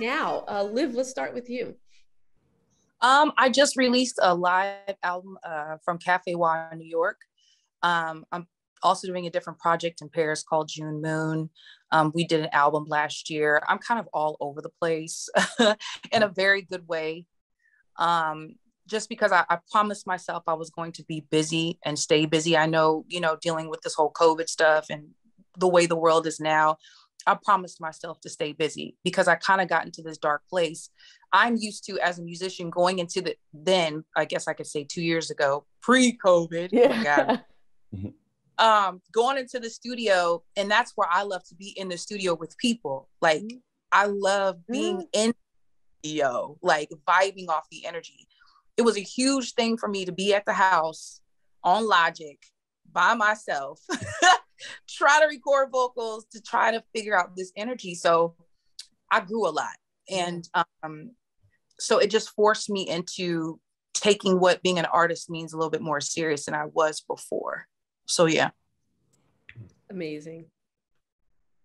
now. Liv, let's start with you. I just released a live album from Cafe Y in New York. I'm also doing a different project in Paris called June Moon. We did an album last year. I'm kind of all over the place in a very good way. Just because I promised myself I was going to be busy and stay busy. I know, you know, dealing with this whole COVID stuff and the way the world is now, I promised myself to stay busy because I kind of got into this dark place. I'm used to, as a musician, going into the, then I guess I could say 2 years ago, pre-COVID, going into the studio, and that's where I love to be, in the studio with people. Like, I love being in the studio, like vibing off the energy. It was a huge thing for me to be at the house on Logic by myself, try to record vocals, to try to figure out this energy. So I grew a lot. And so it just forced me into taking what being an artist means a little bit more serious than I was before. So yeah. Amazing.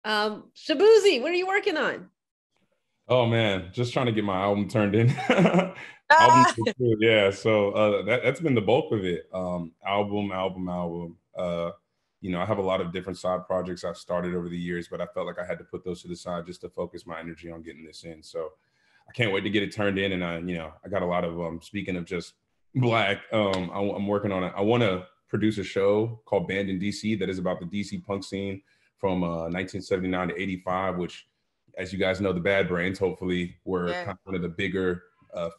Shaboozey, what are you working on? Oh man, just trying to get my album turned in. Yeah, so that's been the bulk of it. Album. You know, I have a lot of different side projects I've started over the years, but I felt like I had to put those to the side just to focus my energy on getting this in. So I can't wait to get it turned in. And I got a lot of, speaking of just Black, I'm working on it. I want to produce a show called Band in DC that is about the DC punk scene from 1979 to 85, which, as you guys know, the Bad Brains, hopefully, were kind of one of the bigger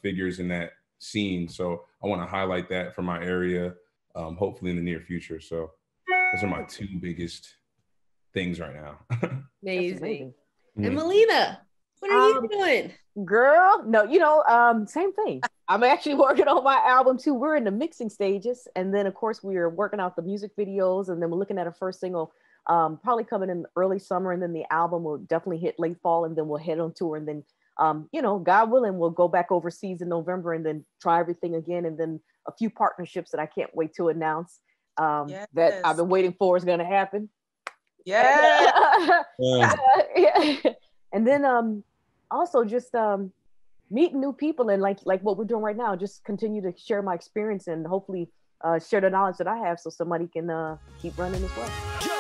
figures in that scene. So I want to highlight that for my area, hopefully in the near future. So those are my two biggest things right now. Amazing. And Malina, what are you doing? Girl, no, same thing. I'm actually working on my album too. We're in the mixing stages. And then of course we are working out the music videos, and then we're looking at a first single probably coming in early summer, and then the album will definitely hit late fall, and then we'll head on tour, and then God willing, we'll go back overseas in November and then try everything again. And then a few partnerships that I can't wait to announce that I've been waiting for is going to happen. And then also just meeting new people, and like what we're doing right now, just continue to share my experience and hopefully share the knowledge that I have so somebody can keep running as well.